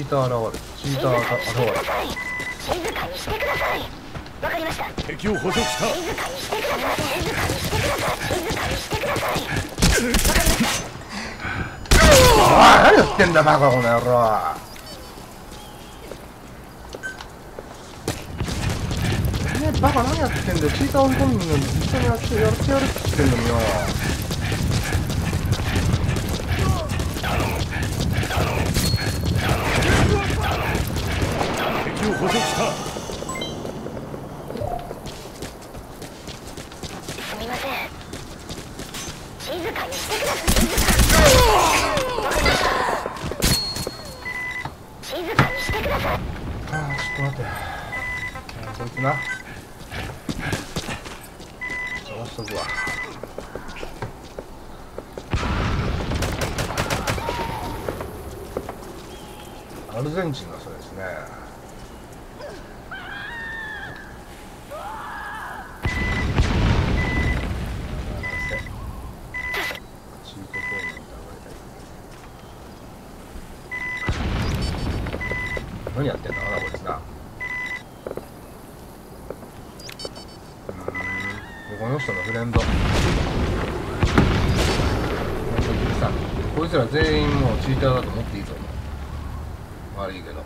ーター現れる。チーターが現れる。静かにしてください。わかりました。敵を捕捉した。静かにしてください。静かにしてください。静かにしてください。わかりました。何やってんだバカこの野郎。バカ何やってんだよ、チーター追い込むのに実際にやるって言ってんのによ。頼む頼む頼む、敵を捕捉した。すみません、静かにしてください。わかりました、静かにしてください。ああちょっと待って、こいつなうわ。アルゼンチンがそうですね。何やってんだろうなこいつな。この人のフレンド、こいつら全員もうチーターだと思っていいと思う。悪いけど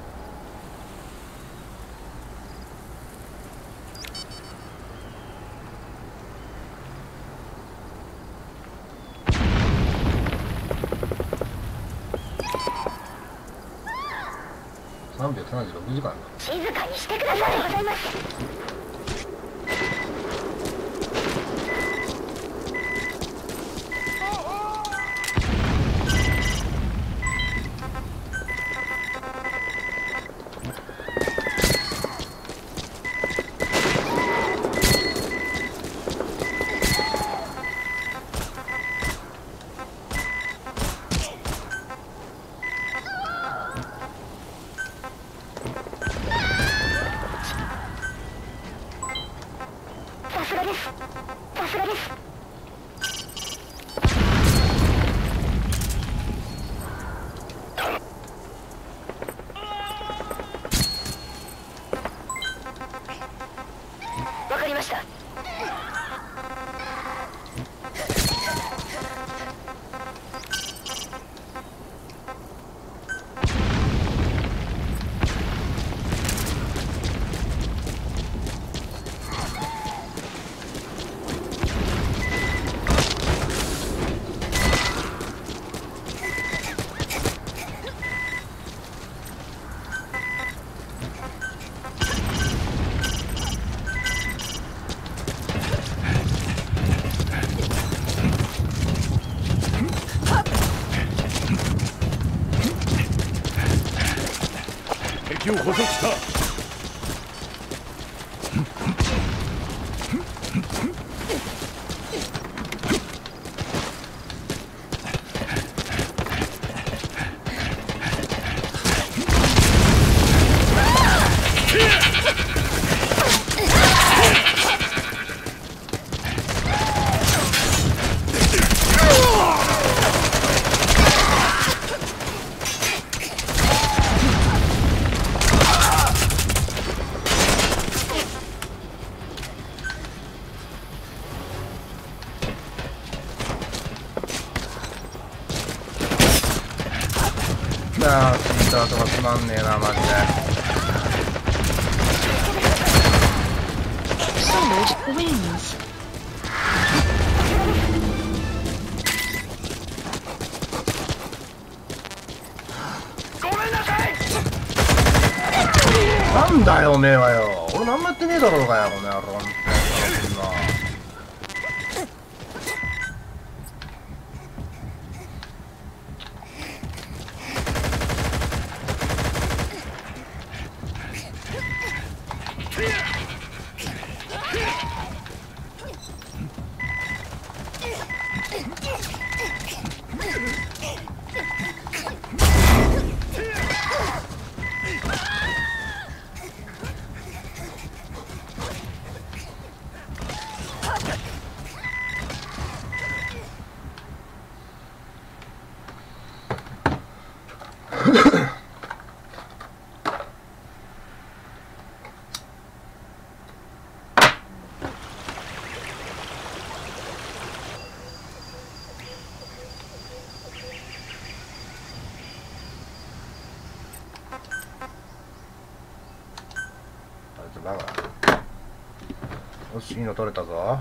376時間だ。静かにしてください。ございますを捕捉した。なんねえなマジで。なんだよおめえはよ。俺何もやってねえだろうがよこの野郎。つだから。よし、いいの取れたぞ。